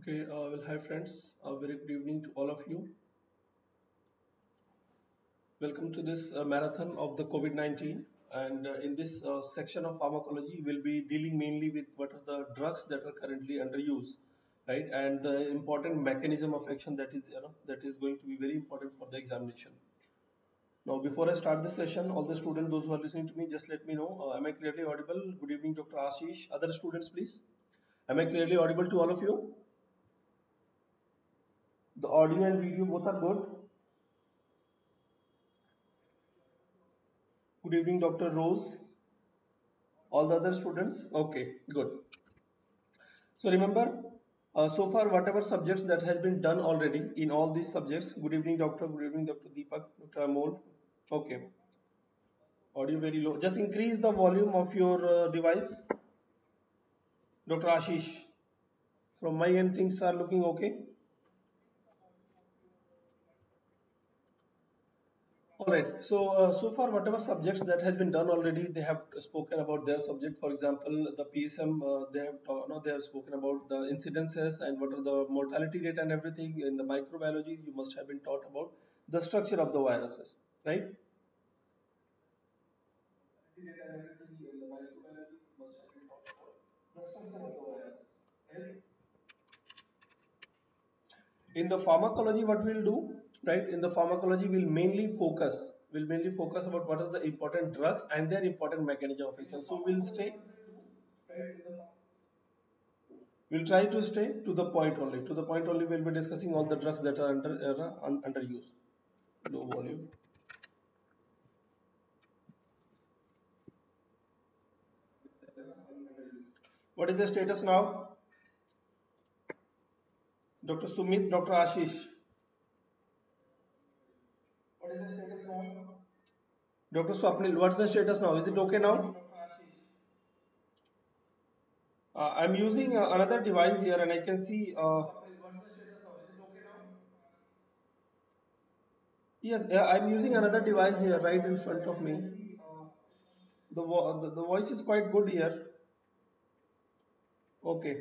Okay, well, hi friends, a very good evening to all of you. Welcome to this marathon of the COVID-19, and in this section of pharmacology, we'll be dealing mainly with what are the drugs that are currently under use, right? And the important mechanism of action that is, that is going to be very important for the examination. Now, before I start this session, all the students, those who are listening to me, just let me know. Am I clearly audible? Good evening, Dr. Ashish. Other students, please. Am I clearly audible to all of you? The audio and video both are good. Good evening, Dr. Rose. All the other students? Okay, good. So remember, so far whatever subjects that has been done already in all these subjects. Good evening, Doctor. Good evening, Dr. Deepak, Dr. Amol. Okay. Audio very low. Just increase the volume of your device. Dr. Ashish, from my end things are looking okay. Alright, so so far whatever subjects that has been done already, they have spoken about their subject. For example, the PSM, they have spoken about the incidences and what are the mortality rate and everything. In the microbiology, you must have been taught about the structure of the viruses, right? In the pharmacology, what we'll do? Right, in the pharmacology we'll mainly focus about what are the important drugs and their important mechanism of action. So we'll try to stay to the point only. We'll be discussing all the drugs that are under use. Low volume. What is the status now? Dr. Sumit, Dr. Ashish. What is the status now? Dr. Swapnil, what's the status now? Is it okay now? I'm using another device here and I can see... Yes, I'm using another device here right in front of me. The voice is quite good here. Okay.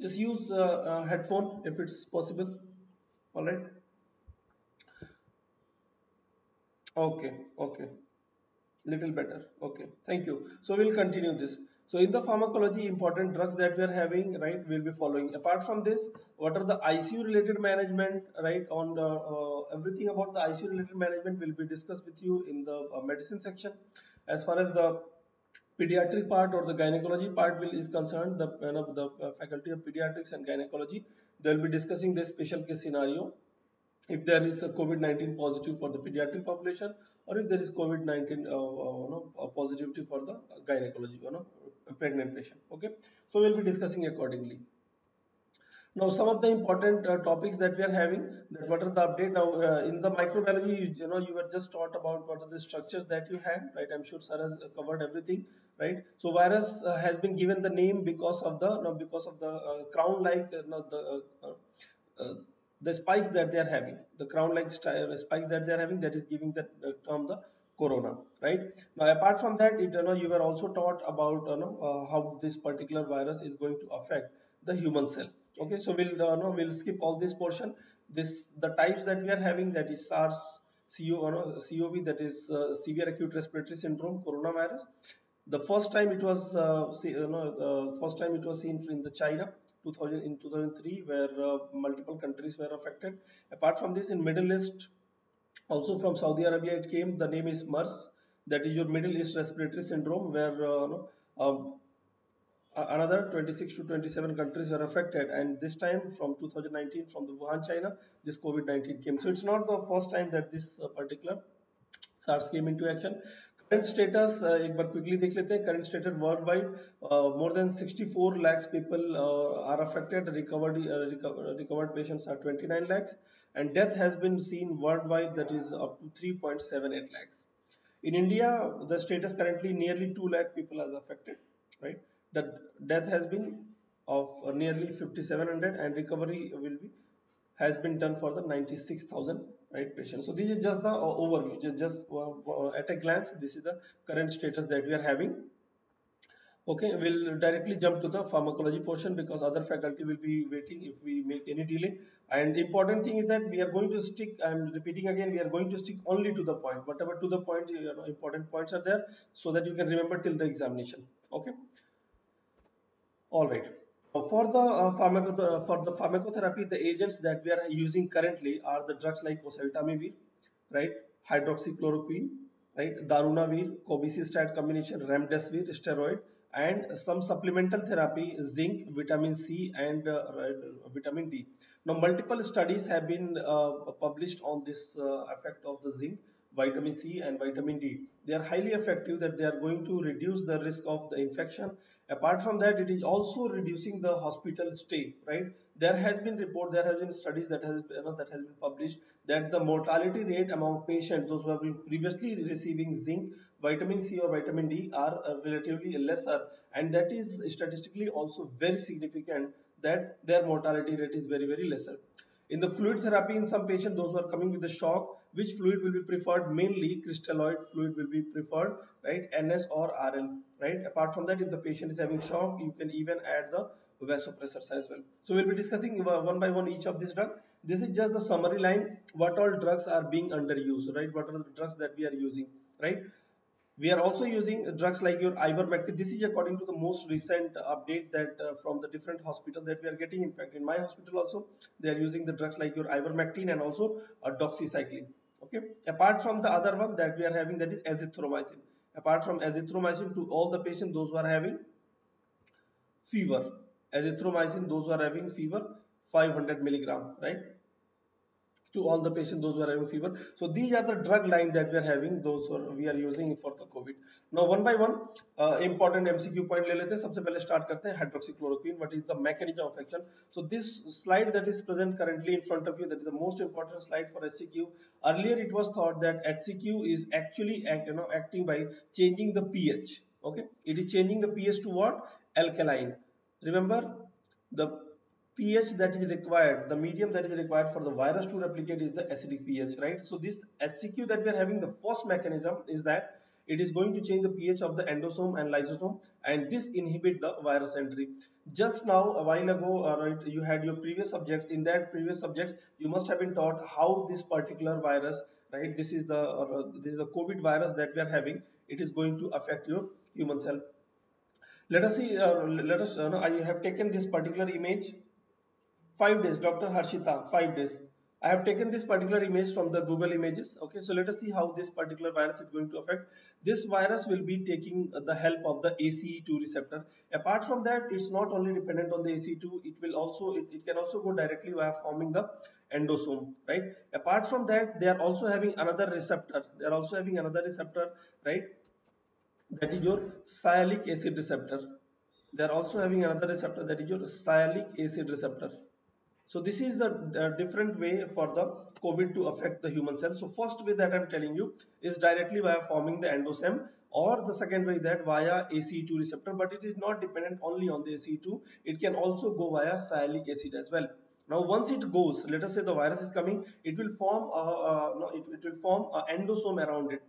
Just use headphone if it's possible. Alright. Okay, little better. Okay, thank you. So we'll continue this. So in the pharmacology, important drugs that we are having, right, we'll be following. Apart from this, what are the ICU related management, right? On the, everything about the ICU related management will be discussed with you in the medicine section. As far as the pediatric part or the gynecology part is concerned, the faculty of pediatrics and gynecology, they'll be discussing this special case scenario. If there is a COVID-19 positive for the pediatric population, or if there is COVID-19 positivity for the gynecology, pregnant patient. Okay, so we'll be discussing accordingly. Now, some of the important topics that we are having. That what are the update now in the microbiology? You were just taught about what are the structures that you had, right? I'm sure Sir has covered everything, right? So virus has been given the name because of the crown-like the spikes that they are having, the crown-like spikes that they are having, that is giving the term the corona, right? Now, apart from that, you were also taught about how this particular virus is going to affect the human cell. Okay, so we'll skip all this portion. The types that we are having, that is SARS-CoV, that is severe acute respiratory syndrome coronavirus. The first time it was seen in the China. In 2003, where multiple countries were affected. Apart from this, in Middle East, also from Saudi Arabia it came. The name is MERS, that is your Middle East Respiratory Syndrome, where another 26 to 27 countries were affected. And this time, from 2019, from the Wuhan, China, this COVID-19 came. So it's not the first time that this particular SARS came into action. Current status, एक बार quickly देख लेते हैं. Current status worldwide, more than 64 lakhs people are affected. Recovered patients are 29 lakhs, and death has been seen worldwide, that is up to 3.78 lakhs. In India, the status currently nearly 2 lakh people are affected. Right, the death has been of nearly 5,700, and recovery has been done for the 96,000. Right, patient. So this is just the overview, just at a glance, this is the current status that we are having. Okay, we'll directly jump to the pharmacology portion because other faculty will be waiting if we make any delay. And important thing is that we are going to stick, I'm repeating again, we are going to stick only to the point. Whatever to the point, you know, important points are there so that you can remember till the examination. Okay. All right. For the pharmacotherapy, the agents that we are using currently are the drugs like oseltamivir, right, hydroxychloroquine, right, darunavir, cobicistat combination, remdesivir, steroid, and some supplemental therapy, zinc, vitamin C, and vitamin D. Now, multiple studies have been published on this effect of the zinc, vitamin C, and vitamin D. They are highly effective that they are going to reduce the risk of the infection. Apart from that, it is also reducing the hospital stay, right? There has been report, there have been studies that has been published that the mortality rate among patients, those who have been previously receiving zinc, vitamin C or vitamin D are relatively lesser, and that is statistically also very significant that their mortality rate is very, very lesser. In the fluid therapy, in some patients, those who are coming with the shock, which fluid will be preferred? Mainly crystalloid fluid will be preferred, right? NS or RN, right? Apart from that, if the patient is having shock, you can even add the vasopressors as well. So we'll be discussing one by one each of these drugs. This is just the summary line, what all drugs are being under use, right? What are the drugs that we are using, right? We are also using drugs like your ivermectin. This is according to the most recent update that from the different hospitals that we are getting. In fact, in my hospital also, they are using the drugs like your ivermectin and also doxycycline. Okay. Apart from the other one that we are having, that is azithromycin. Apart from azithromycin, to all the patients, those who are having fever. Azithromycin, those who are having fever, 500 milligram, right? To all the patients, those who are having fever. So these are the drug line that we are having, those we are using for the COVID. Now one by one, important MCQ point ले लेते हैं. सबसे पहले start करते हैं hydroxychloroquine. What is the mechanism of action? So this slide that is present currently in front of you, that is the most important slide for HCQ. Earlier it was thought that HCQ is actually acting by changing the pH. Okay, it is changing the pH to what? Alkaline. Remember the pH that is required, the medium that is required for the virus to replicate is the acidic pH, right? So this HCQ that we are having, the first mechanism is that it is going to change the pH of the endosome and lysosome, and this inhibit the virus entry. Just now, a while ago, right, you had your previous subjects. In that previous subjects, you must have been taught how this particular virus, right? This is the COVID virus that we are having. It is going to affect your human cell. Let us see. I have taken this particular image. 5 days, Dr. Harshita, 5 days. I have taken this particular image from the Google Images. Okay, so let us see how this particular virus is going to affect. This virus will be taking the help of the ACE2 receptor. Apart from that, it's not only dependent on the ACE2, it can also go directly via forming the endosome, right? Apart from that, they are also having another receptor. Right? That is your sialic acid receptor. So this is the different way for the COVID to affect the human cell. So first way that I'm telling you is directly via forming the endosome, or the second way that via ACE2 receptor, but it is not dependent only on the ACE2. It can also go via sialic acid as well. Now once it goes, let us say the virus is coming, it will form an endosome around it.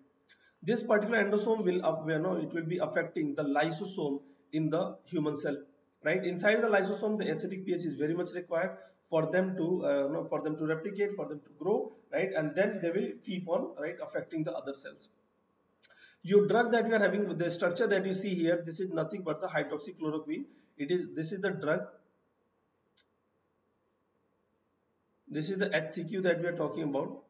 This particular endosome will it will be affecting the lysosome in the human cell, right? Inside the lysosome, the acidic pH is very much required for them to replicate, for them to grow, right? And then they will keep on, right, affecting the other cells. Your drug that we are having, with the structure that you see here, this is nothing but the hydroxychloroquine. This is the drug. This is the HCQ that we are talking about.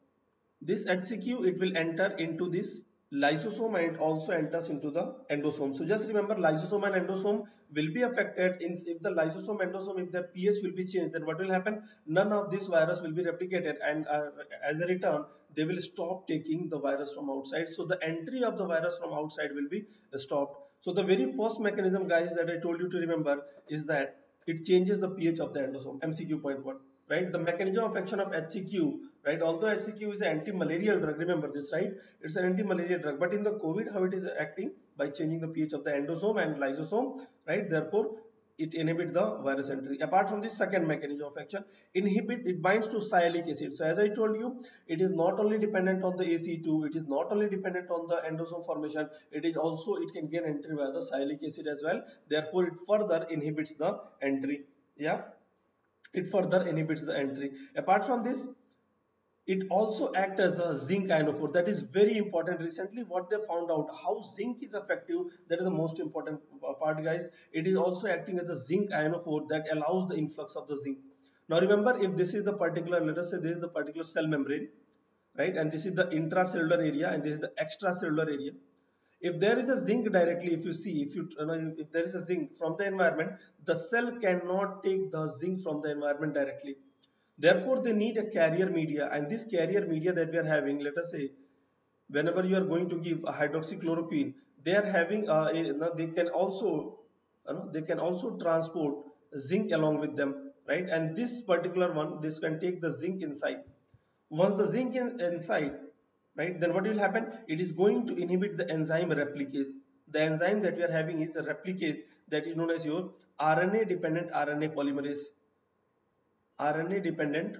This HCQ, it will enter into this lysosome, and it also enters into the endosome. So just remember, lysosome and endosome will be affected. If the lysosome, endosome, if their pH will be changed, then what will happen? None of this virus will be replicated, and as a return, they will stop taking the virus from outside. So the entry of the virus from outside will be stopped. So the very first mechanism, guys, that I told you to remember is that it changes the pH of the endosome. MCQ point 1, right? The mechanism of action of HCQ. Right, although HCQ is an anti-malarial drug, remember this, right? It's an anti-malarial drug, but in the COVID, how it is acting? By changing the pH of the endosome and lysosome, right? Therefore, it inhibits the virus entry. Apart from this second mechanism of action, it binds to sialic acid. So as I told you, it is not only dependent on the ACE2, it is not only dependent on the endosome formation, it can gain entry via the sialic acid as well. Therefore, it further inhibits the entry. Apart from this, it also acts as a zinc ionophore. That is very important. Recently, what they found out, how zinc is effective, that is the most important part, guys. It is also acting as a zinc ionophore that allows the influx of the zinc. Now, remember, if this is the particular, let us say this is the particular cell membrane, right? And this is the intracellular area and this is the extracellular area. If there is a zinc directly, if there is a zinc from the environment, the cell cannot take the zinc from the environment directly. Therefore, they need a carrier media, and this carrier media that we are having, let us say, whenever you are going to give a hydroxychloroquine, they are having, they can also transport zinc along with them, right? And this particular one, this can take the zinc inside. Once the zinc is inside, right, then what will happen? It is going to inhibit the enzyme replicase. The enzyme that we are having is a replicase that is known as your RNA-dependent RNA polymerase. RNA-dependent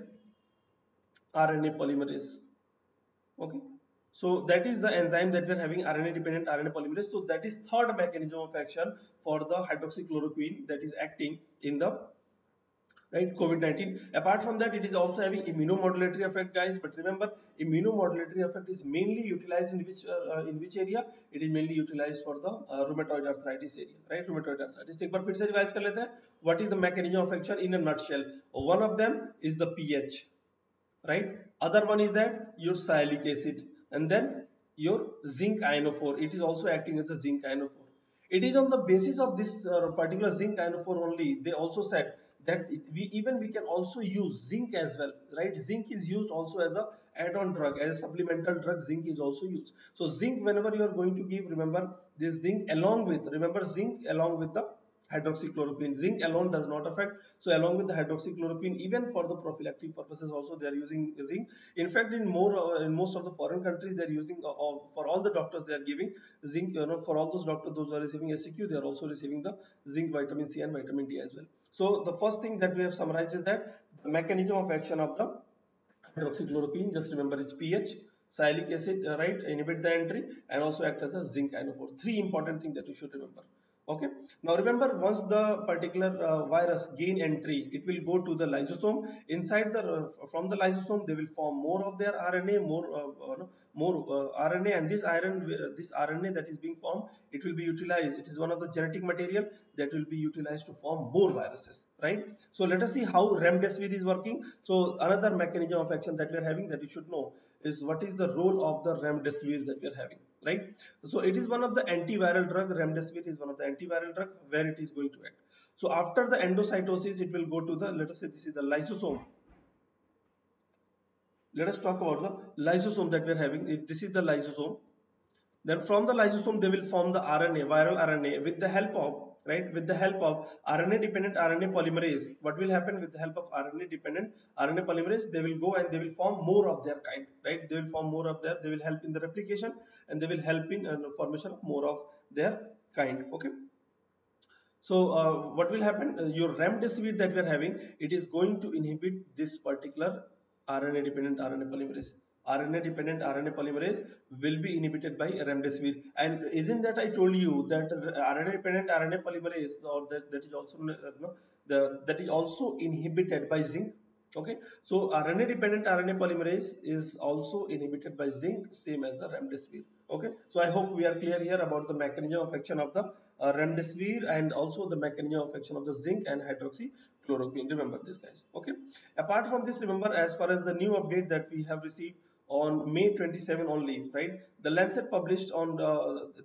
RNA polymerase. Okay. So that is the enzyme that we are having, RNA-dependent RNA polymerase. So that is third mechanism of action for the hydroxychloroquine that is acting in the COVID-19. Apart from that, it is also having immunomodulatory effect, guys. But remember, immunomodulatory effect is mainly utilized in which area? It is mainly utilized for the rheumatoid arthritis area, right? Rheumatoid arthritis. एक बार फिर से revise कर लेते हैं. What is the mechanism of action in a nutshell? One of them is the pH, right? Other one is that your sialic acid, and then your zinc ionophore. It is also acting as a zinc ionophore. It is on the basis of this particular zinc ionophore only. They also said that we can also use zinc as well, right? Zinc is used also as a add-on drug, as a supplemental drug. Zinc is also used. So zinc, whenever you are going to give, remember this zinc along with, remember zinc along with the hydroxychloroquine. Zinc alone does not affect. So along with the hydroxychloroquine, even for the prophylactic purposes also they are using zinc. In fact, in most of the foreign countries they are using, for all the doctors they are giving zinc. For all those doctors, those who are receiving SCQ, they are also receiving the zinc, vitamin C and vitamin D as well. So the first thing that we have summarized is that the mechanism of action of the hydroxychloroquine, just remember its pH, sialic acid, right, inhibit the entry and also act as a zinc ionophore. Three important things that you should remember. Okay. Now remember, once the particular virus gain entry, it will go to the lysosome. Inside the from the lysosome, they will form more of their RNA, more RNA, and this RNA that is being formed, it will be utilized. It is one of the genetic material that will be utilized to form more viruses, right? So let us see how remdesivir is working. So another mechanism of action that we are having, that you should know, is what is the role of the remdesivir that we are having, right? So it is one of the antiviral drug. Remdesivir is one of the antiviral drug where it is going to act. So after the endocytosis, it will go to the, let us say this is the lysosome. Let us talk about the lysosome that we are having. If this is the lysosome, then from the lysosome they will form the RNA, viral RNA, with the help of, right, with the help of RNA-dependent RNA polymerase. What will happen with the help of RNA-dependent RNA polymerase? They will go and they will form more of their kind, right? They will form more of their, they will help in the replication and they will help in formation of more of their kind, okay? So what will happen? Your remdesivir that we are having, it is going to inhibit this particular RNA-dependent RNA polymerase. RNA-dependent RNA polymerase will be inhibited by remdesivir. And isn't that I told you that RNA-dependent RNA polymerase, or that is also that is also inhibited by zinc. Okay, so RNA-dependent RNA polymerase is also inhibited by zinc, same as the remdesivir. Okay, so I hope we are clear here about the mechanism of action of the remdesivir and also the mechanism of action of the zinc and hydroxychloroquine. Remember this, guys. Okay. Apart from this, remember as far as the new update that we have received on May 27 only, right? The Lancet published on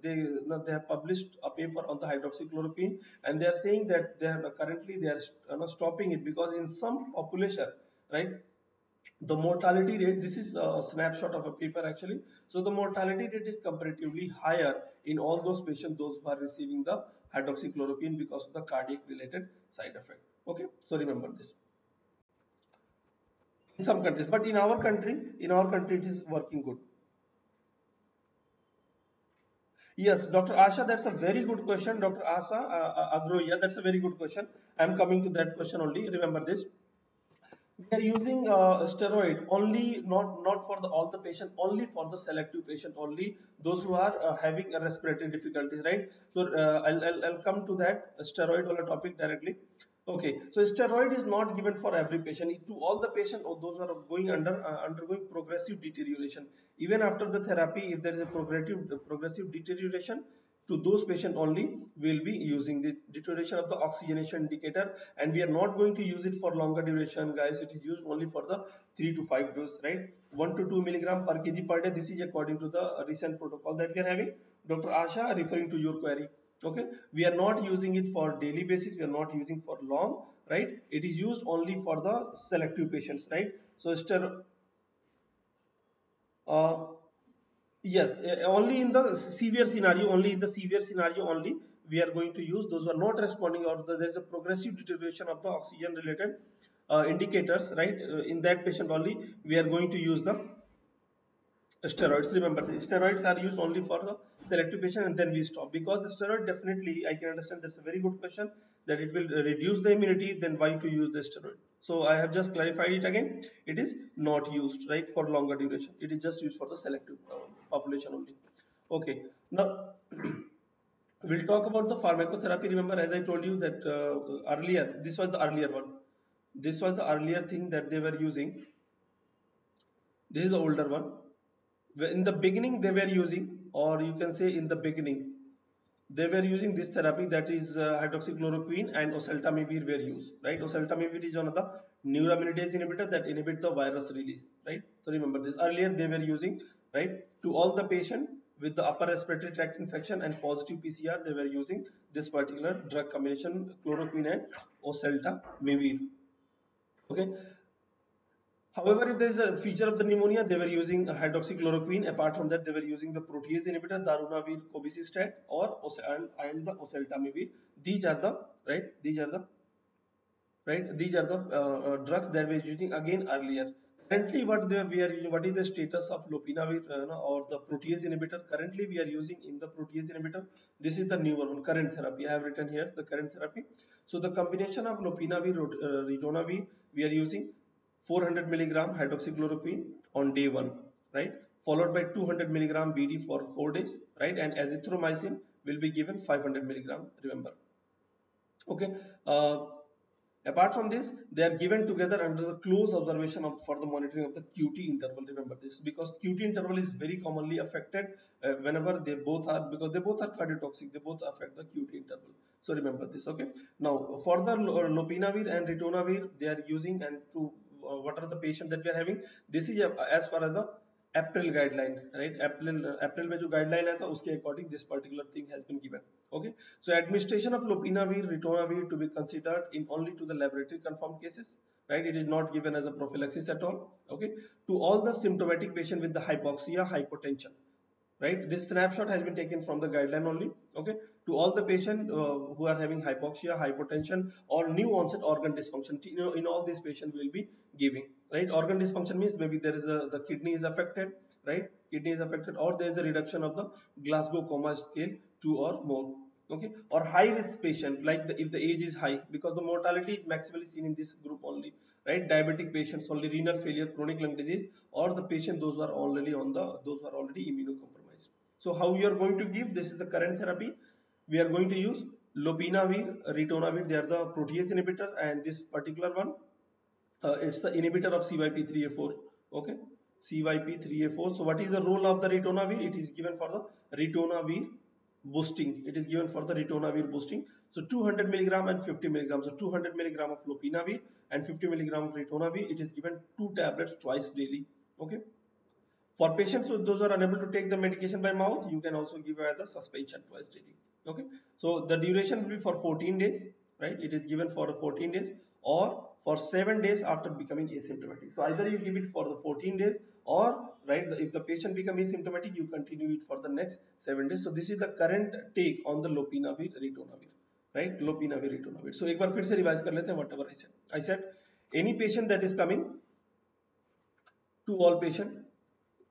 they have published a paper on the hydroxychloroquine, and they are saying that they are currently stopping it because in some population, right? The mortality rate, this is a snapshot of a paper actually, so the mortality rate is comparatively higher in all those patients, those who are receiving the hydroxychloroquine, because of the cardiac related side effect. Okay, so remember this. In some countries, but in our country it is working good. Yes, Dr. Asha, that's a very good question. Dr. Asha Agroya, that's a very good question. I'm coming to that question only. Remember this. We are using steroid only, not for all the patient, only for the selective patient, only those who are having respiratory difficulties, right? So I'll come to that steroid on a topic directly. Okay, so steroid is not given for every patient. To all the patient or those who are going undergoing progressive deterioration, even after the therapy, if there is a progressive deterioration, to those patients only we will be using the deterioration of the oxygenation indicator, and we are not going to use it for longer duration, guys. It is used only for the 3 to 5 dose, right? 1 to 2 mg/kg per day. This is according to the recent protocol that we are having. Dr. Asha, referring to your query. Okay, we are not using it for daily basis, we are not using for long, right? It is used only for the selective patients, right? So yes, only in the severe scenario, only we are going to use. Those who are not responding or there is a progressive deterioration of the oxygen related indicators, right? In that patient only we are going to use the steroids. Remember, the steroids are used only for the selective patient, and then we stop. Because the steroid, definitely I can understand, that's a very good question, that it will reduce the immunity, then why to use the steroid? So I have just clarified it again. It is not used, right, for longer duration. It is just used for the selective population only. Okay, now we'll talk about the pharmacotherapy. Remember, as I told you that earlier, this was the earlier one. This was the earlier thing that they were using. This is the older one. In the beginning they were using, or you can say in the beginning they were using this therapy, that is hydroxychloroquine and oseltamivir were used, right? Oseltamivir is one of the neuraminidase inhibitor that inhibit the virus release, right? So remember this, earlier they were using, right, to all the patient with the upper respiratory tract infection and positive PCR, they were using this particular drug combination, chloroquine and oseltamivir. Okay. However, if there is a feature of the pneumonia, they were using hydroxychloroquine. Apart from that, they were using the protease inhibitor, darunavir, cobicistat, or and the oseltamivir. These are the drugs that we were using again earlier. Currently, what is the status of lopinavir or the protease inhibitor? Currently, we are using in the protease inhibitor. This is the newer one, current therapy. I have written here the current therapy. So the combination of lopinavir, ritonavir, we are using. 400 mg hydroxychloroquine on day 1, right, followed by 200 mg BD for 4 days, right, and azithromycin will be given 500 mg, remember. Okay, apart from this, they are given together under the close observation for the monitoring of the QT interval. Remember this, because QT interval is very commonly affected whenever they both are, because they both are cardiotoxic, they both affect the QT interval. So remember this. Okay, now for the lopinavir and ritonavir, they are using, and to what are the patients that we are having? This is as far as the April guideline, right? April में जो guideline है था, उसके according this particular thing has been given. Okay, so administration of lopinavir, ritonavir to be considered in only to the laboratory confirmed cases, right? It is not given as a prophylaxis at all. Okay, to all the symptomatic patient with the hypoxia, hypotension, right? This snapshot has been taken from the guideline only. Okay, to all the patient who are having hypoxia, hypotension, or new onset organ dysfunction, in all these patients will be giving, right? Organ dysfunction means maybe there is the kidney is affected, right? Kidney is affected, or there is a reduction of the Glasgow coma scale 2 or more. Okay, or high risk patient, like if the age is high, because the mortality is maximally seen in this group only, right? Diabetic patients only, renal failure, chronic lung disease, or the patient those who are already immunocompromised. So how we are going to give? This is the current therapy. We are going to use lopinavir, ritonavir, they are the protease inhibitor, and this particular one, it's the inhibitor of CYP3A4. Okay, CYP3A4. So what is the role of the ritonavir? It is given for the ritonavir boosting. It is given for the ritonavir boosting. So 200 mg and 50 mg. So 200 mg of lopinavir and 50 mg of ritonavir. It is given 2 tablets twice daily. Okay. For patients who those are unable to take the medication by mouth, you can also give the suspension twice daily. Okay. So the duration will be for 14 days. Right. It is given for 14 days or for 7 days after becoming asymptomatic. So either you give it for the 14 days or, right, if the patient becomes asymptomatic, you continue it for the next 7 days. So this is the current take on the lopinavir, ritonavir, right? Lopinavir, ritonavir. So ek baar phir se revise kar lete hain whatever I said. I said any patient that is coming, to all patient,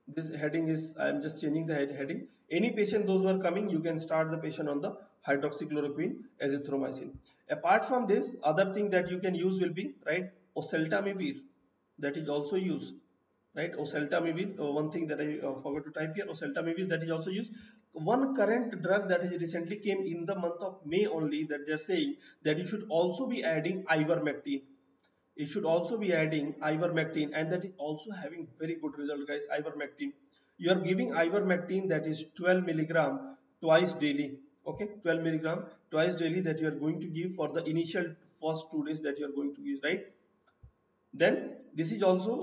This heading is, I am just changing the heading. Any patient, those who are coming, you can start the patient on the hydroxychloroquine, azithromycin. Apart from this, other thing that you can use will be, right, oseltamivir. That is also used, right? Oseltamivir, one thing that I forgot to type here, oseltamivir, that is also used. One current drug that is recently came in the month of May only, that they are saying that you should also be adding ivermectin. You should also be adding ivermectin, and that is also having very good result, guys. Ivermectin, you are giving ivermectin, that is 12 milligram twice daily. Okay, 12 milligram twice daily that you are going to give for the initial first 2 days that you are going to give, right? Then this is also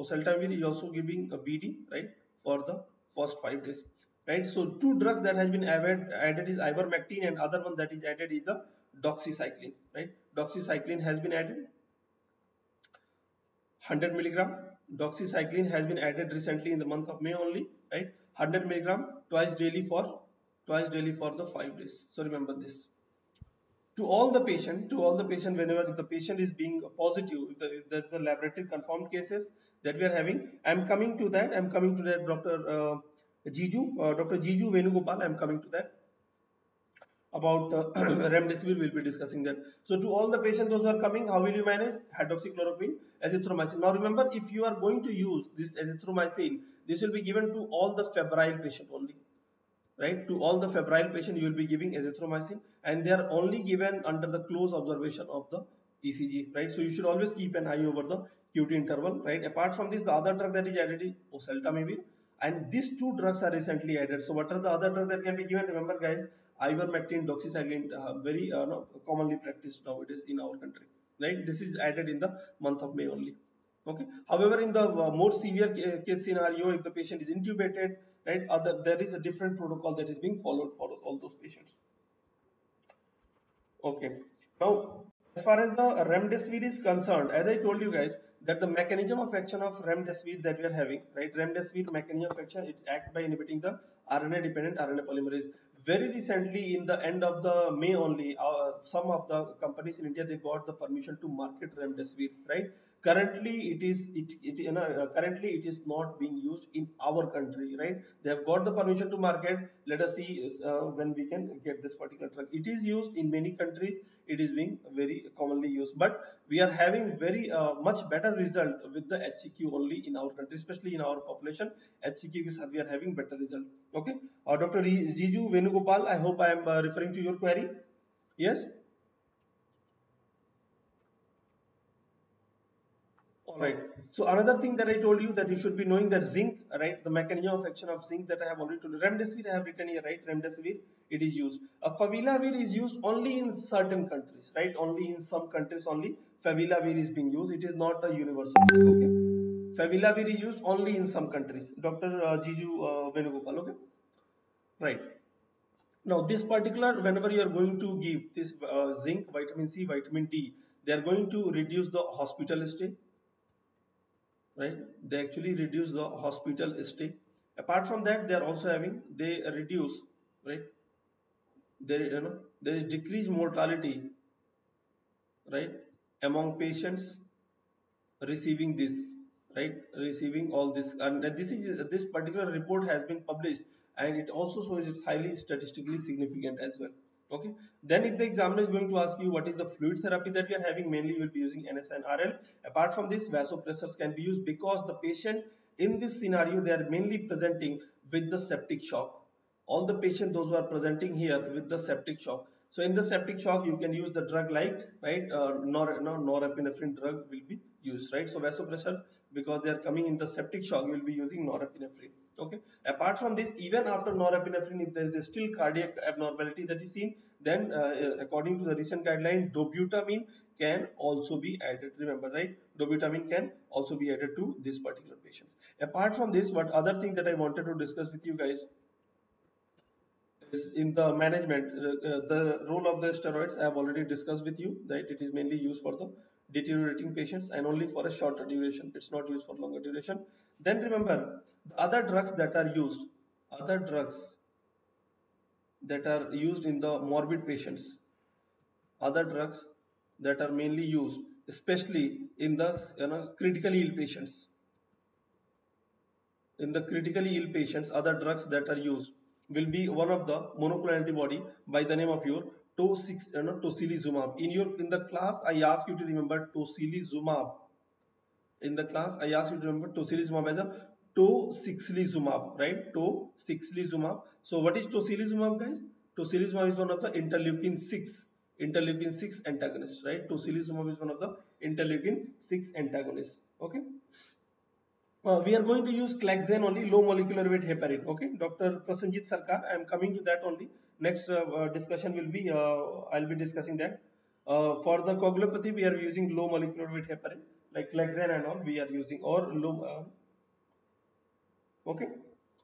oseltamivir is also giving a BD, right, for the first 5 days, right? So two drugs that has been added is ivermectin, and other one that is added is the doxycycline, right? Doxycycline has been added. 100 milligram doxycycline has been added recently in the month of May only, right? 100 milligram twice daily for the 5 days. So remember this. To all the patient, whenever the patient is being positive, if there is the laboratory confirmed cases that we are having, I'm coming to that, Dr. Jiju Venugopal, I'm coming to that. About remdesivir, we'll be discussing that. So to all the patients those who are coming, how will you manage? Hydroxychloroquine, azithromycin. Now remember, if you are going to use this azithromycin, this will be given to all the febrile patient only, right? To all the febrile patient, you will be giving azithromycin, and they are only given under the close observation of the ECG, right? So you should always keep an eye over the QT interval, right? Apart from this, the other drug that is added is oseltamivir. And these two drugs are recently added. So what are the other drugs that can be given? Remember, guys, ivermectin, doxycycline, very commonly practiced nowadays in our country, right? This is added in the month of May only. Okay. However, in the more severe case scenario, if the patient is intubated, right, there is a different protocol that is being followed for all those patients. Okay. Now, as far as the remdesivir is concerned, as I told you guys that the mechanism of action of remdesivir that we are having, right? Remdesivir mechanism of action, it acts by inhibiting the RNA-dependent RNA polymerase. Very recently, in the end of the May only, some of the companies in India, they got the permission to market remdesivir, right? Currently, it is not being used in our country, right? They have got the permission to market. Let us see when we can get this particular drug. It is used in many countries. It is being very commonly used, but we are having very much better result with the HCQ only in our country, especially in our population. HCQ, we are having better result. Okay, Dr. Jiju Venugopal, I hope I am referring to your query. Yes. Right. So another thing that I told you that you should be knowing that zinc, right? The mechanism of action of zinc that I have already told you. Remdesivir I have written here, right? Remdesivir, it is used. Favipiravir is used only in certain countries, right? Only in some countries only favipiravir is being used. It is not a universal. Okay. Favipiravir is used only in some countries. Dr. Jiju Venugopal. Okay. Right. Now this particular, whenever you are going to give this zinc, vitamin C, vitamin D, they are going to reduce the hospital stay. Right, they actually reduce the hospital stay. Apart from that, they are also having, they reduce, right? There is decreased mortality, right, among patients receiving this, right, receiving all this. And this particular report has been published, and it also shows it's highly statistically significant as well. Okay, then if the examiner is going to ask you what is the fluid therapy that we are having, mainly we'll be using NS and RL. Apart from this, vasopressors can be used because the patient in this scenario, they are mainly presenting with the septic shock. All the patients, those who are presenting here with the septic shock. So in the septic shock, you can use the drug like, right, norepinephrine drug will be used, right? So vasopressor, because they are coming in the septic shock, you will be using norepinephrine. Okay. Apart from this, even after norepinephrine, if there is a still cardiac abnormality that is seen, then according to the recent guideline, dobutamine can also be added. Remember, right? Dobutamine can also be added to these particular patients. Apart from this, what other thing that I wanted to discuss with you guys is in the management, the role of the steroids I have already discussed with you, right? It is mainly used for the deteriorating patients and only for a shorter duration. It's not used for longer duration. Then remember, the other drugs that are used in the morbid patients, other drugs that are mainly used, especially in the critical ill patients, in the critically ill patients, other drugs that are used will be one of the monoclonal antibody by the name of your tocilizumab. In the class I ask you to remember tocilizumab. In the class I ask you to remember tocilizumab as a tocilizumab, right? Tocilizumab. So what is tocilizumab, guys? Tocilizumab is one of the interleukin 6 antagonists, right? Tocilizumab is one of the interleukin 6 antagonists. Okay. We are going to use Clexane only, low molecular weight heparin. Okay, Dr. Prasanjit Sarkar, I am coming to that only. Next discussion will be, I'll be discussing that. For the coagulopathy, we are using low molecular weight heparin like Clexane and all we are using, or low. Okay,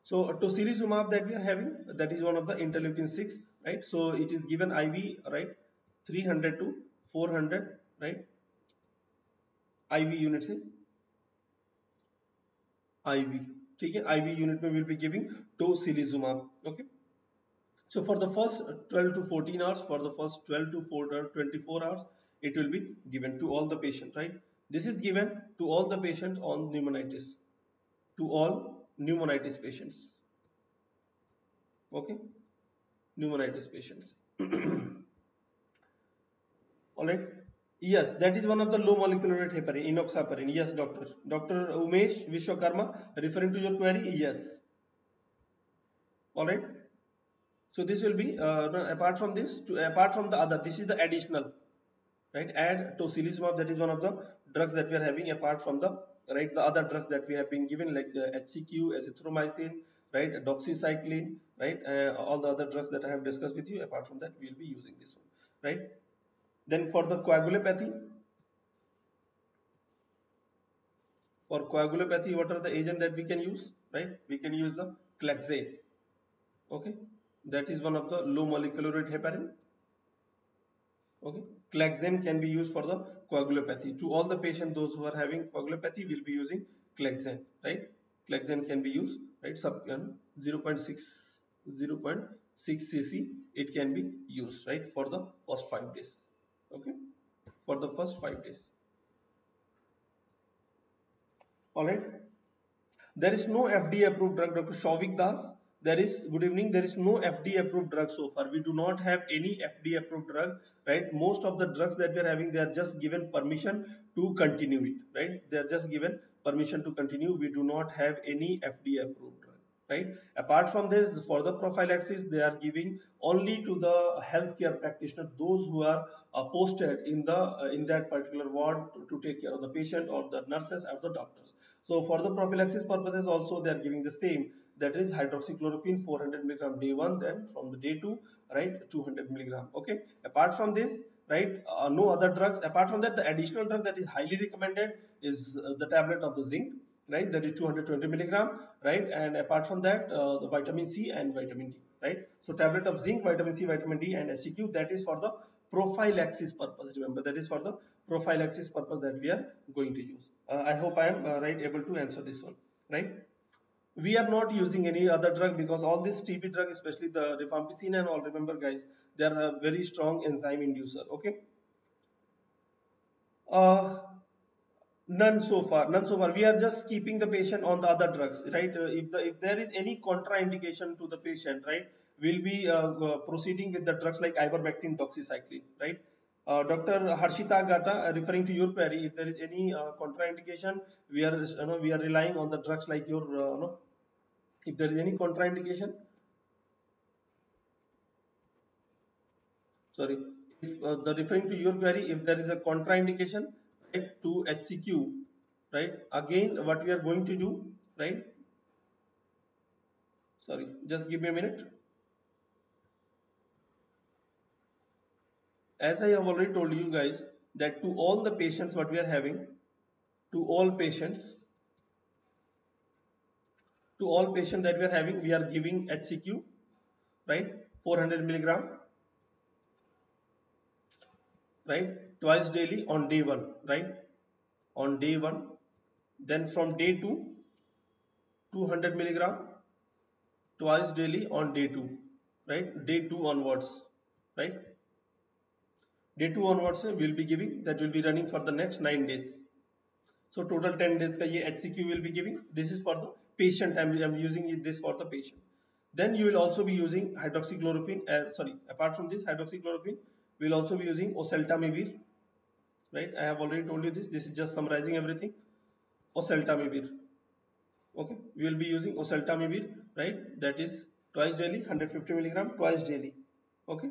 so tocilizumab that we are having, that is one of the interleukin 6, right? So it is given IV, right? 300 to 400, right? IV units. IV, ठीक है, IV unit में we will be giving tocilizumab. Okay, so for the first 12 to 14 hours, for the first 12 to 24 hours, it will be given to all the patients, right? This is given to all the patients on pneumonitis, to all pneumonitis patients. Okay, pneumonitis patients. All right. Yes, that is one of the low molecular weight heparin, enoxaparin. Yes, Dr. Umesh Vishwakarma, referring to your query. Yes. All right. So this will be apart from this, apart from the other. This is the additional, right? Add tocilizumab. That is one of the drugs that we are having apart from the, right, the other drugs that we have been given like HCQ, azithromycin, right, doxycycline, right, all the other drugs that I have discussed with you. Apart from that, we will be using this one, right? Then for the coagulopathy, what are the agent that we can use, right? We can use the Clexane. Okay, that is one of the low molecular weight heparin. Okay, Clexane can be used for the coagulopathy. To all the patients, those who are having coagulopathy will be using Clexane, right? Clexane can be used, right? Sub 0.6 cc it can be used, right, for the first 5 days. Okay, for the first 5 days. All right. There is no FDA approved drug, Dr. Shovik Das. There is, good evening. There is no FDA approved drug so far. We do not have any FDA approved drug, right? Most of the drugs that we are having, they are just given permission to continue it, right? They are just given permission to continue. We do not have any FDA approved drug, right? Apart from this, for the prophylaxis, they are giving only to the healthcare practitioner, those who are posted in the in that particular ward to take care of the patient, or the nurses or the doctors. So for the prophylaxis purposes also, they are giving the same, that is hydroxychloroquine 400 mg day 1, then from the day 2, right, 200 mg. Okay, apart from this, right, no other drugs. Apart from that, the additional drug that is highly recommended is the tablet of the zinc, right, that is 220 mg, right? And apart from that, the vitamin C and vitamin D, right? So tablet of zinc, vitamin C, vitamin D and SCQ, that is for the prophylaxis purpose. Remember, that is for the prophylaxis purpose that we are going to use. I hope I am right, able to answer this one, right? We are not using any other drug because all this TB drug, especially the rifampicin and all, remember guys, they are a very strong enzyme inducer. Okay, none so far. We are just keeping the patient on the other drugs, right? If there is any contraindication to the patient, right, we'll be proceeding with the drugs like ivermectin, doxycycline, right? Dr. Harshita Gata, referring to your query, if there is any contraindication, we are, you know, we are relying on the drugs like your if there is any contraindication, sorry, if, referring to your query, if there is a contraindication to HCQ, right? Again, what we are going to do, right? Sorry, just give me a minute. As I have already told you guys, that to all the patients, what we are having, to all patients that we are having, we are giving HCQ, right? 400 mg, right, twice daily on day 1, right, on day 1, then from day 2, 200 mg twice daily on day 2, right, day 2 onwards, right, day 2 onwards we will be giving. That will be running for the next 9 days. So total 10 days ka ye HCQ will be giving. This is for the patient. I'm using this for the patient. Then you will also be using hydroxychloroquine. Apart from this hydroxychloroquine, we will also be using oseltamivir. Right? I have already told you this. This is just summarizing everything. Oseltamivir. Okay, we will be using oseltamivir. Right? That is twice daily, 150 milligram twice daily. Okay,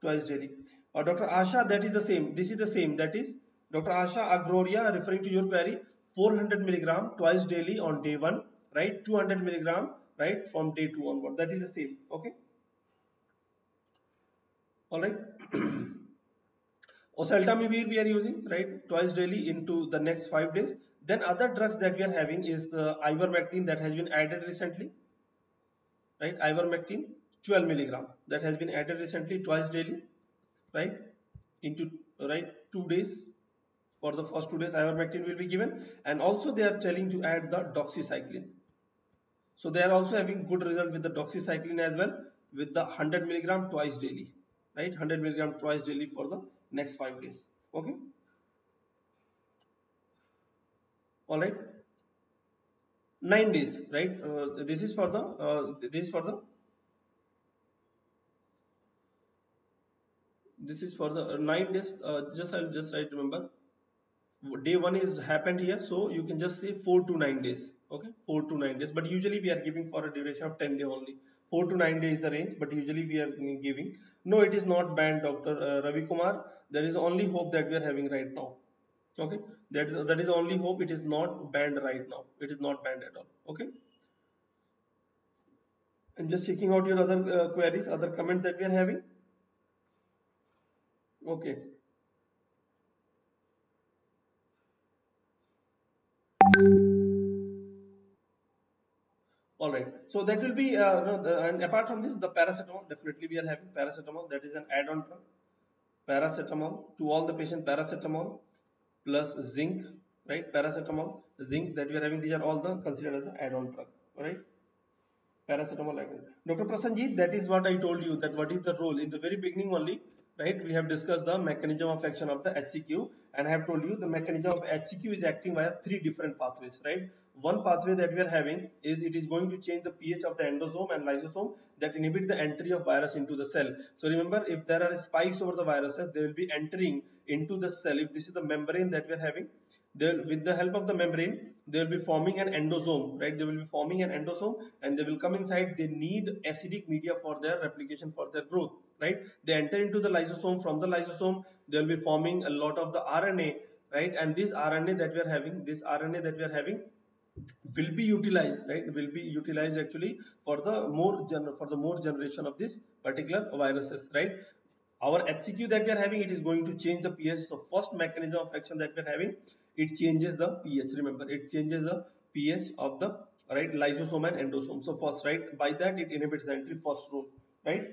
twice daily. Or Dr. Asha, that is the same. This is the same. That is Dr. Asha Agroria, referring to your query, 400 milligram twice daily on day 1. Right? 200 milligram. Right, from day 2 onward. That is the same. Okay. All right. Oseltamivir we are using, right, twice daily into the next 5 days. Then other drugs that we are having is the ivermectin that has been added recently, right? Ivermectin 12 milligram that has been added recently twice daily, right, into right 2 days. For the first 2 days, ivermectin will be given, and also they are telling to add the doxycycline. So they are also having good result with the doxycycline as well, with the 100 milligram twice daily, right? 100 milligram twice daily for the next 5 days. Okay. All right. 9 days, right? This is for the 9 days. I'll remember. Day 1 is happened here, so you can just say 4 to 9 days. Okay, 4 to 9 days. But usually we are giving for a duration of 10 days only. 4 to 9 days is the range, but usually we are giving. No, it is not banned, Dr. Ravi Kumar. There is only hope that we are having right now. Okay, that is only hope. It is not banned right now. It is not banned at all. Okay. I'm just checking out your other queries, other comments that we are having. Okay. All right, so that will be and apart from this, the paracetamol, definitely we are having paracetamol. That is an add-on drug. Paracetamol to all the patient, paracetamol plus zinc, right? Paracetamol, zinc that we are having, these are all the considered as an add-on drug. All right, paracetamol add-on. Dr. Prasanjit, that is what I told you, that what is the role in the very beginning only, right? We have discussed the mechanism of action of the HCQ, and I have told you the mechanism of HCQ is acting via 3 different pathways, right? One pathway that we are having is it is going to change the pH of the endosome and lysosome that inhibit the entry of virus into the cell. So remember, if there are spikes over the viruses, they will be entering into the cell. If this is the membrane that we are having, with the help of the membrane, they will be forming an endosome, right? They will be forming an endosome and they will come inside. They need acidic media for their replication, for their growth, right? They enter into the lysosome. From the lysosome, they will be forming a lot of the RNA, right? And this RNA that we are having will be utilized, right? Will be utilized actually for the more generation of this particular viruses, right? Our HCQ that we are having, it is going to change the pH. So first mechanism of action that we are having, it changes the pH. Remember, it changes the pH of the right lysosome and endosome. So first, right, by that it inhibits the entry. First role, right?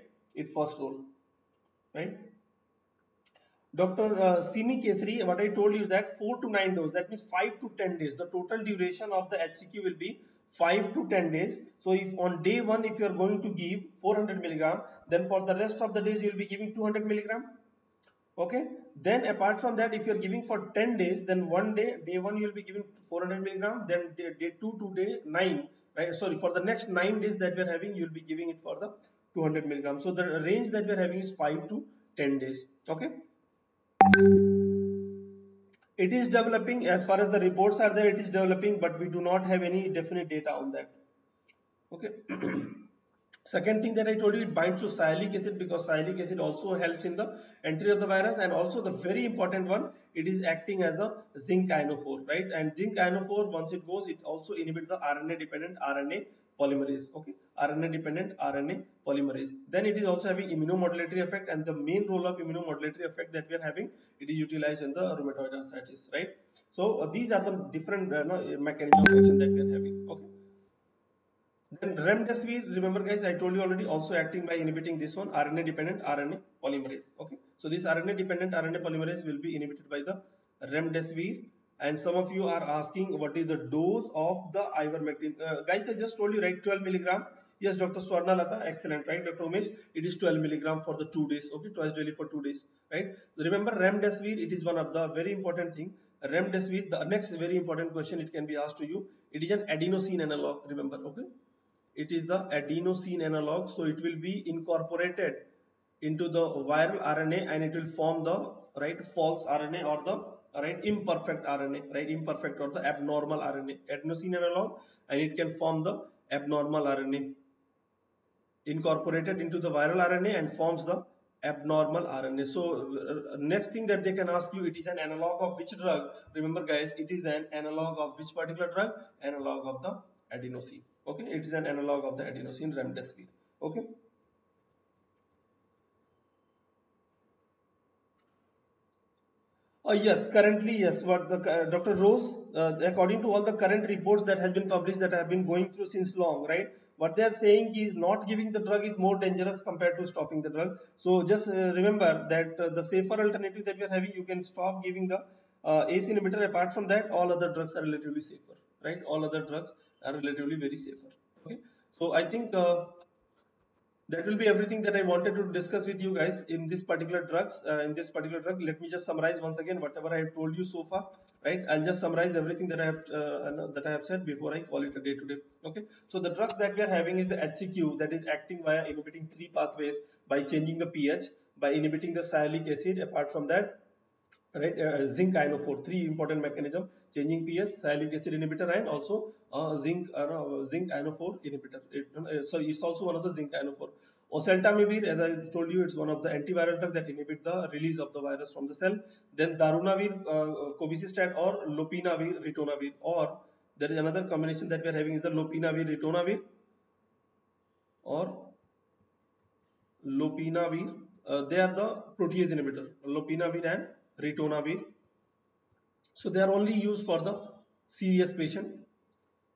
Right? Dr. Simi Kesari, what I told you is that 4 to 9 dose, that means 5 to 10 days. The total duration of the HCQ will be 5 to 10 days. So if on day 1, if you are going to give 400 milligram, then for the rest of the days, you will be giving 200 milligram. Okay. Then apart from that, if you are giving for 10 days, then one day, day 1, you will be giving 400 milligram. Then day 2 to day 9, right? Sorry, for the next 9 days that we are having, you will be giving it for the 200 milligram. So the range that we are having is 5 to 10 days. Okay. It is developing, as far as the reports are there, it is developing, but we do not have any definite data on that. Okay. Second thing that I told you, it binds to sialic acid, because sialic acid also helps in the entry of the virus, and also the very important one, it is acting as a zinc ionophore, right? And zinc ionophore, once it goes, it also inhibits the RNA-dependent RNA polymerase. Okay, RNA-dependent RNA polymerase. Then it is also having immunomodulatory effect, and the main role of immunomodulatory effect that we are having, it is utilized in the rheumatoid arthritis, right? So these are the different mechanism of action that we are having. Okay. Then remdesivir, remember guys, I told you already, also acting by inhibiting this one, RNA-dependent RNA polymerase. Okay, so this RNA-dependent RNA polymerase will be inhibited by the remdesivir. And some of you are asking what is the dose of the ivermectin. Guys, I just told you, right, 12 milligram. Yes, Dr. Swarnalata, excellent, right? Dr. Umesh, it is 12 milligram for the 2 days. Okay, twice daily for 2 days, right? Remember, remdesivir, it is one of the very important thing. remdesivir. The next very important question it can be asked to you. It is an adenosine analog. Remember, okay? It is the adenosine analog, so it will be incorporated into the viral RNA and it will form the right false RNA or the right imperfect RNA, right, imperfect or the abnormal RNA. Adenosine analog, and it can form the abnormal RNA. Incorporated into the viral RNA and forms the abnormal RNA. So next thing that they can ask you, it is an analog of which drug? Remember guys, it is an analog of which particular drug? Analog of the adenosine. Okay, it is an analog of the adenosine, remdesivir. Okay. Yes, currently, yes, what the Dr. Rose, according to all the current reports that has been published that I have been going through since long, right? What they are saying is not giving the drug is more dangerous compared to stopping the drug. So just remember that the safer alternative that we are having, you can stop giving the ACE inhibitor. Apart from that, all other drugs are relatively safer, right? All other drugs are relatively very safer. Okay. So I think that will be everything that I wanted to discuss with you guys in this particular drugs. In this particular drug, let me just summarize once again whatever I have told you so far. Right, I'll just summarize everything that I have said before I call it a day today. Okay, so the drugs that we are having is the HCQ, that is acting via inhibiting three pathways by changing the pH, by inhibiting the sialic acid. Apart from that, right, zinc ionophore, three important mechanism: changing pH, sialic acid inhibitor, and also zinc ionophore inhibitor. It's also one of the zinc ionophore. Oseltamivir, as I told you, it's one of the antiviral drugs that inhibit the release of the virus from the cell. Then darunavir, cobicistat, or lopinavir, ritonavir. Or there is another combination that we are having is the lopinavir, ritonavir, or lopinavir. They are the protease inhibitor, lopinavir and ritonavir. So they are only used for the serious patient.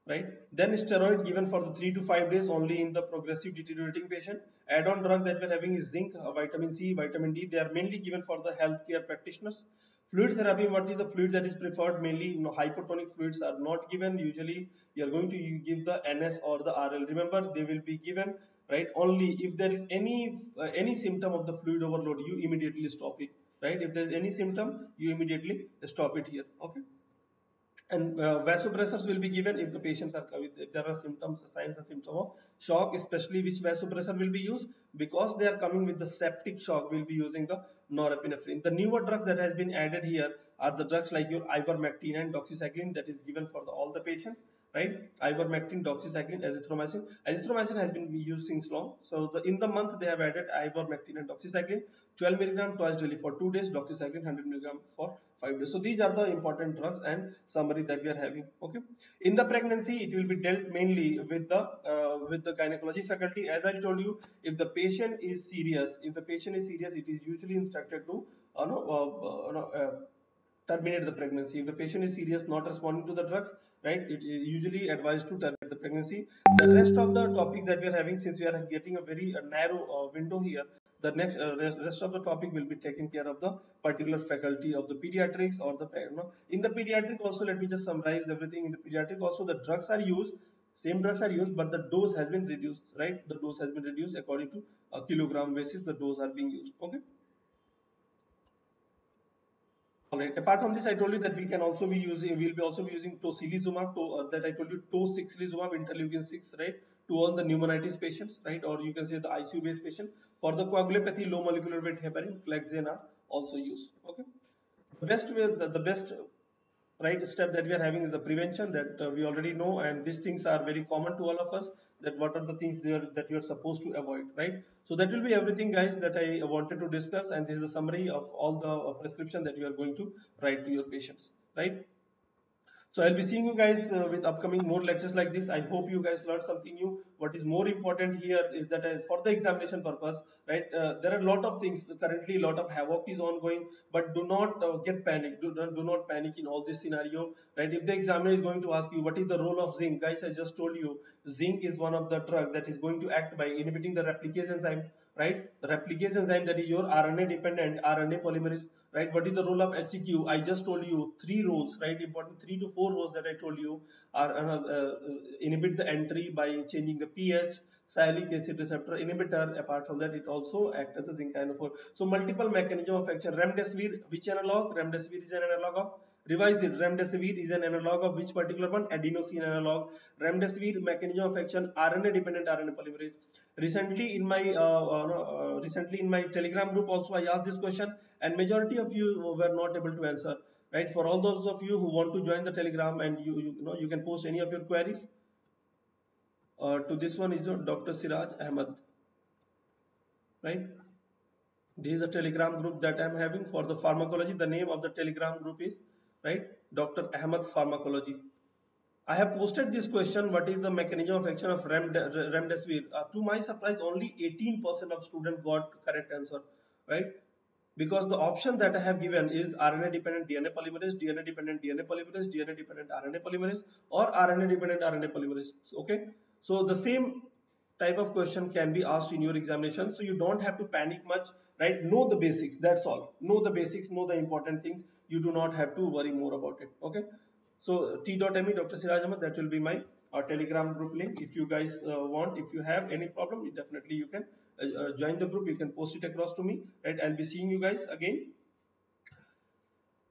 Right. Then steroid given for the 3 to 5 days only in the progressive deteriorating patient. Add-on drug that we are having is zinc, vitamin C, vitamin D. They are mainly given for the healthcare practitioners. Fluid therapy, what is the fluid that is preferred? Mainly, you know, hypertonic fluids are not given. Usually, you are going to give the NS or the RL. Remember, they will be given, right, only if there is any symptom of the fluid overload. You immediately stop it. Right, if there is any symptom, you immediately stop it here. Okay. And vasopressors will be given if the patients are, if there are symptoms, signs and symptoms of shock, especially which vasopressor will be used because they are coming with the septic shock. We'll be using the norepinephrine. The newer drugs that has been added here are the drugs like your ivermectin and doxycycline that is given for the, all the patients, right? Ivermectin, doxycycline, azithromycin. Azithromycin has been used since long. So the, in the month they have added ivermectin and doxycycline, 12 milligram twice daily for 2 days, doxycycline 100 milligram for 5 days. So these are the important drugs and summary that we are having. Okay, in the pregnancy it will be dealt mainly with the gynecology faculty. As I told you, if the patient is serious, it is usually instructed to terminate the pregnancy. If the patient is serious, not responding to the drugs, right, it is usually advised to terminate the pregnancy. The rest of the topic that we are having, since we are getting a very narrow window here, the next rest of the topic will be taken care of the particular faculty of the pediatrics or the, you know, in the pediatric also. Let me just summarize everything. In the pediatric also, the drugs are used, same drugs are used, but the dose has been reduced, right? The dose has been reduced according to a kilogram basis. The dose are being used. Okay. All right. Apart from this, I told you that we can also be using, we'll also be using tocilizumab, tocilizumab, interleukin 6, right, to all the pneumonitis patients, right, or you can say the ICU based patient. For the coagulopathy, low molecular weight heparin, Clexane are also used. Okay. The best right step that we are having is the prevention that we already know, and these things are very common to all of us, that what are the things that you are supposed to avoid, right? So that will be everything guys that I wanted to discuss, and this is a summary of all the prescription that you are going to write to your patients, right? So I'll be seeing you guys with upcoming more lectures like this. I hope you guys learned something new. What is more important here is that for the examination purpose, right, there are a lot of things. Currently, a lot of havoc is ongoing, but do not get panicked. Do not panic in all this scenario, right? If the examiner is going to ask you, what is the role of zinc? Guys, I just told you, zinc is one of the drug that is going to act by inhibiting the replicase enzyme, right? The replicase enzyme, that is your RNA-dependent RNA polymerase, right? What is the role of HCQ? I just told you three roles, right? Important 3 to 4 roles that I told you are inhibit the entry by changing the pH, sialic acid receptor inhibitor. Apart from that, it also acts as a zinc ionophore. So multiple mechanism of action. Remdesivir, which analog? Remdesivir is an analog of Revise it. Remdesivir is an analog of which particular one? Adenosine analog. Remdesivir mechanism of action RNA-dependent RNA polymerase. Recently in my Telegram group also I asked this question and majority of you were not able to answer. Right? For all those of you who want to join the Telegram and you can post any of your queries. To this one is Dr. Siraj Ahmad. Right? This is a Telegram group that I am having for the pharmacology. The name of the Telegram group is right Dr. Ahmad Pharmacology. I have posted this question: what is the mechanism of action of remdesivir? To my surprise, only 18% of students got correct answer. Right? Because the option that I have given is RNA-dependent DNA polymerase, DNA-dependent DNA polymerase, DNA-dependent RNA polymerase, or RNA-dependent RNA polymerase. Okay. So the same type of question can be asked in your examination. So you don't have to panic much, right? Know the basics. That's all. Know the basics. Know the important things. You do not have to worry more about it. Okay. So t.me Dr. Siraj Ahmad. That will be my Telegram group link. If you guys want, if you have any problem, definitely you can join the group. You can post it across to me. Right? I'll be seeing you guys again.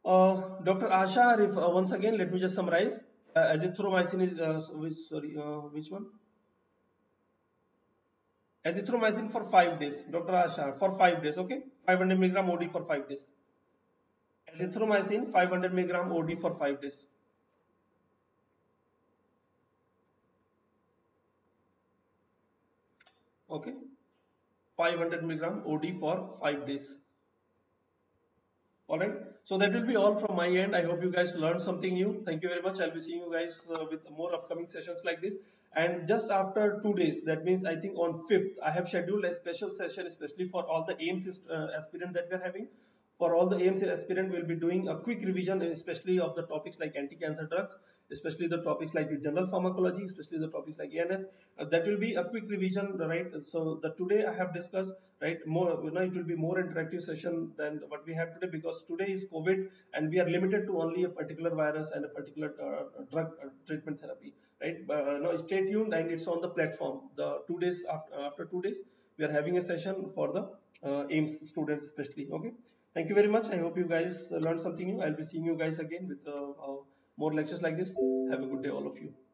Dr. Asha, once again, let me just summarize. Azithromycin is which one? Azithromycin for 5 days. Dr. Asha for 5 days. Okay, 500 mg OD for 5 days. Azithromycin 500 mg OD for 5 days. Okay, 500 mg OD for 5 days. All right. So that will be all from my end. I hope you guys learned something new. Thank you very much. I'll be seeing you guys with more upcoming sessions like this. And just after 2 days, that means I think on 5th, I have scheduled a special session, especially for all the AIIMS aspirant that we are having. For all the AIIMS aspirant, we'll be doing a quick revision, especially of the topics like anti-cancer drugs, especially the topics like general pharmacology, especially the topics like ANS. That will be a quick revision, right? So the today I have discussed, right? More, it will be more interactive session than what we have today, because today is COVID and we are limited to only a particular virus and a particular drug treatment therapy, right? But no, stay tuned, and it's on the platform. The 2 days after 2 days, we are having a session for the AIIMS students, especially. Okay. Thank you very much. I hope you guys learned something new. I'll be seeing you guys again with more lectures like this. Have a good day, all of you.